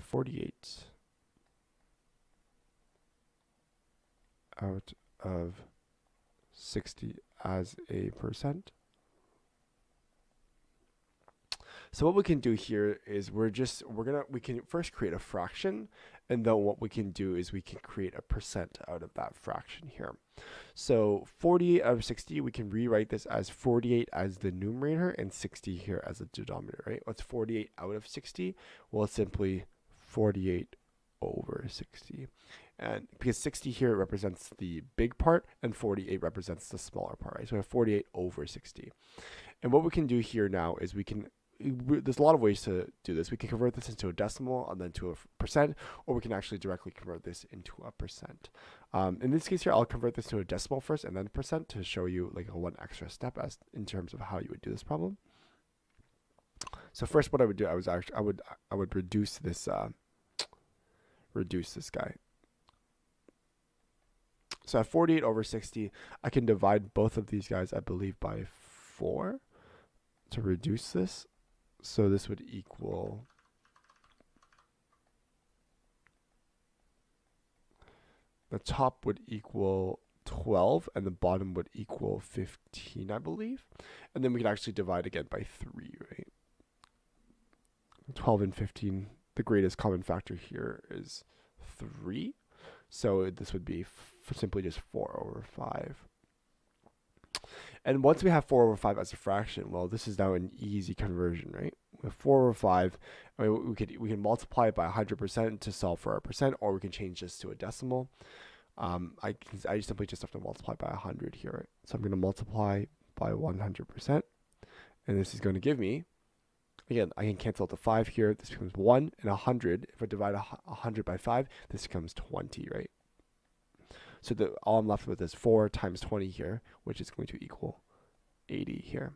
48 out of 60 as a percent. So what we can do here is we can first create a fraction, and then what we can do is we can create a percent out of that fraction here. So 48 out of 60, we can rewrite this as 48 as the numerator and 60 here as the denominator, right? What's 48 out of 60? Well, it's simply 48 over 60. And because 60 here represents the big part and 48 represents the smaller part, right? So we have 48 over 60. And what we can do here now is we can, there's a lot of ways to do this. We can convert this into a decimal and then to a percent, or we can actually directly convert this into a percent. In this case here, I'll convert this to a decimal first and then percent to show you like a one extra step as in terms of how you would do this problem. So first, what I would do, I would reduce this guy. So at 48 over 60, I can divide both of these guys, I believe, by 4 to reduce this. So this would equal 12 and the bottom would equal 15, I believe. And then we can actually divide again by 3, right? 12 and 15, the greatest common factor here is 3. So this would be simply just 4 over 5. And once we have 4 over 5 as a fraction, well, this is now an easy conversion, right? With 4 over 5, I mean, we can multiply it by 100% to solve for our percent, or we can change this to a decimal. I simply just have to multiply by 100 here, right? So I'm going to multiply by 100%, and this is going to give me, again, I can cancel out the 5 here. This becomes 1 and 100. If I divide 100 by 5, this becomes 20, right? So all I'm left with is 4 times 20 here, which is going to equal 80 here.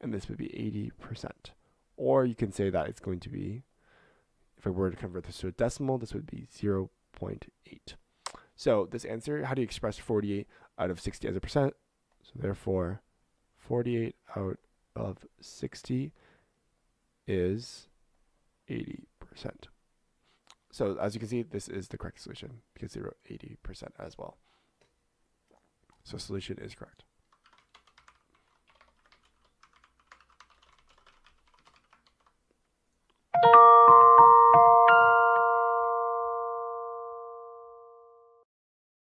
And this would be 80%. Or you can say that it's going to be, if I were to convert this to a decimal, this would be 0.8. So this answer, how do you express 48 out of 60 as a percent? So therefore, 48 out of 60 is 80%. So as you can see, this is the correct solution because they wrote 80% as well. So solution is correct.